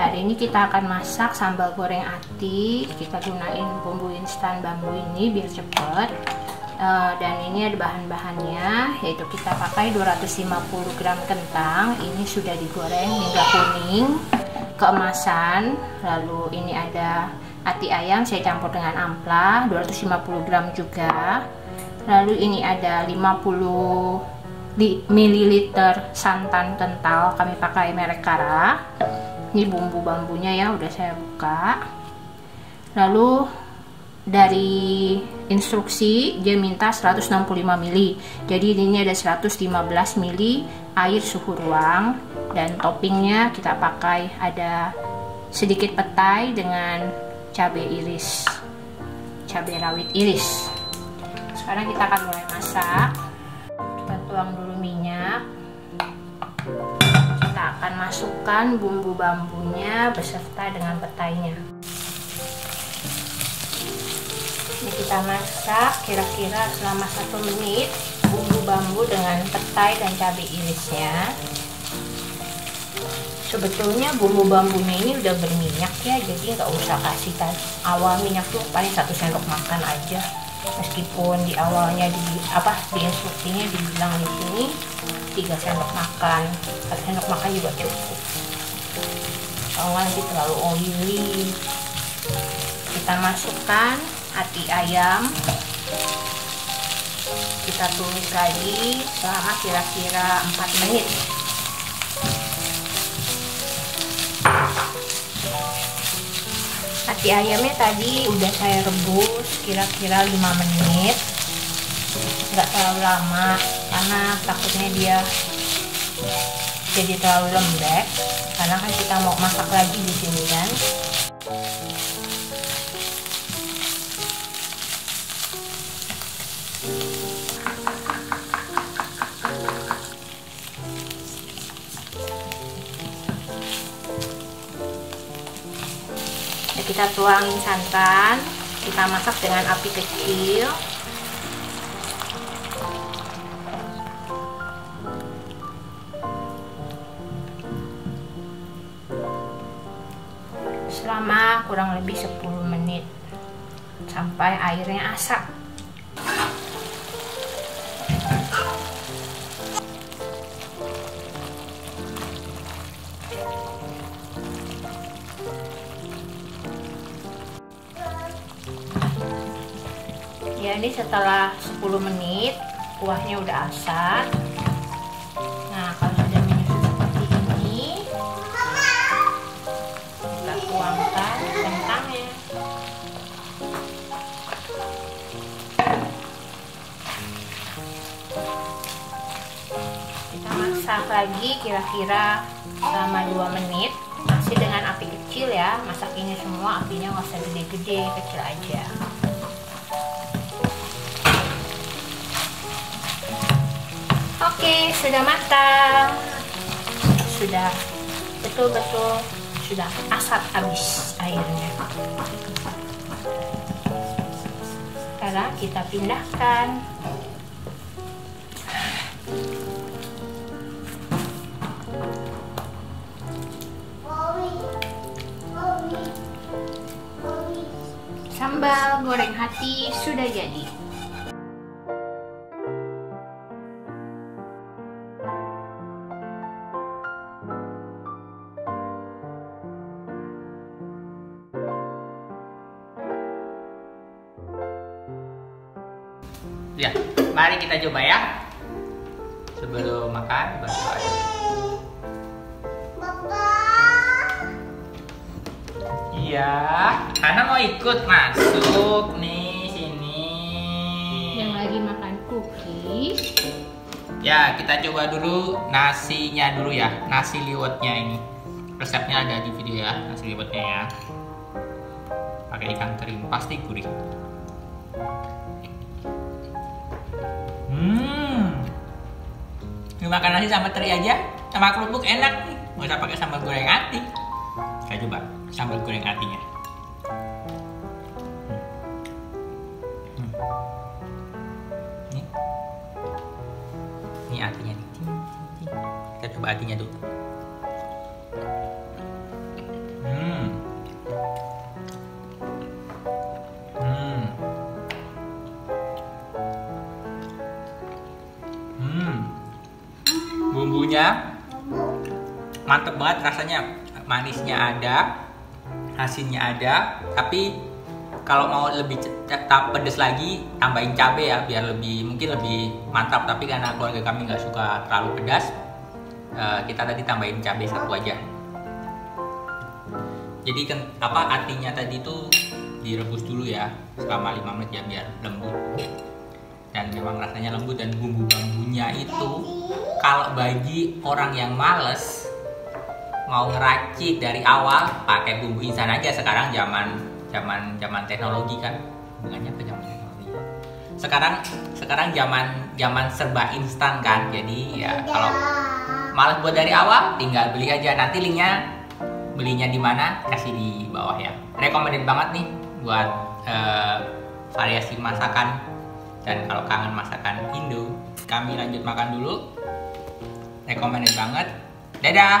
hari ini kita akan masak sambal goreng ati. Kita gunain bumbu instan Bamboe ini biar cepet. Dan ini ada bahan-bahannya, yaitu kita pakai 250 gram kentang. Ini sudah digoreng hingga kuning keemasan. Lalu ini ada ati ayam saya campur dengan ampla 250 gram juga. Lalu ini ada 50 ml santan kental, kami pakai merek Kara. Ini bumbu-bambunya ya, udah saya buka. Lalu dari instruksi dia minta 165 ml. Jadi ini ada 115 ml air suhu ruang, dan toppingnya kita pakai ada sedikit petai dengan cabai iris. Cabai rawit iris. Sekarang kita akan mulai masak. Kita tuang dulu minyak. Kita akan masukkan bumbu bambunya beserta dengan petainya. Ini kita masak kira-kira selama 1 menit bumbu bambu dengan petai dan cabai irisnya. Sebetulnya bumbu bambunya ini udah berminyak ya, jadi nggak usah kasih awal minyak tuh, paling 1 sendok makan aja. Meskipun di awalnya di instruksinya dibilang di sini 3 sendok makan, 1 sendok makan juga cukup. Kalau nanti terlalu oily. Kita masukkan ati ayam. Kita tumis lagi selama kira-kira 4 menit. Ati ayamnya tadi udah saya rebus kira-kira 5 menit, nggak terlalu lama karena takutnya dia jadi terlalu lembek, karena kan kita mau masak lagi di sini kan. Kita tuangin santan, kita masak dengan api kecil. Selama kurang lebih 10 menit sampai airnya asap. Jadi setelah 10 menit kuahnya udah asap. Nah, kalau sudah menyusut seperti ini, kita tuangkan kentangnya. Kita masak lagi kira-kira selama 2 menit, masih dengan api kecil ya. Masak ini semua apinya nggak usah gede-gede, kecil aja. Oke, sudah matang. Sudah betul-betul sudah asap habis airnya. Sekarang kita pindahkan. Sambal goreng ati sudah jadi. Ya, mari kita coba ya. Sebelum makan, berdoa. Iya, Ana mau ikut masuk nih sini. Yang lagi makan cookies. Ya, kita coba dulu nasinya dulu ya, nasi liwetnya ini. Resepnya ada di video ya, nasi liwetnya ya. Pakai ikan kering, pasti gurih. Makan nasi sama teri aja, sama kerupuk enak nih. Nggak usah pakai sambal goreng ati. Kita coba sambal goreng atinya. Ini atinya nih. Kita coba atinya dulu. bumbunya mantep banget rasanya, manisnya ada, asinnya ada, tapi kalau mau lebih pedes lagi tambahin cabai ya biar mungkin lebih mantap. Tapi karena keluarga kami nggak suka terlalu pedas, kita tadi tambahin cabai satu aja. Jadi artinya tadi itu direbus dulu ya selama 5 menit ya biar lembut, dan memang rasanya lembut dan bumbu-bumbunya itu kalau bagi orang yang males mau ngeracik dari awal pakai bumbu instan aja. Sekarang zaman teknologi kan, bukannya ke zaman teknologi sekarang zaman serba instan kan. Jadi ya kalau males buat dari awal tinggal beli aja, nanti linknya belinya di mana kasih di bawah ya. Recommended banget nih buat variasi masakan, dan kalau kangen masakan Indo. Kami lanjut makan dulu, recommended banget. Dadah,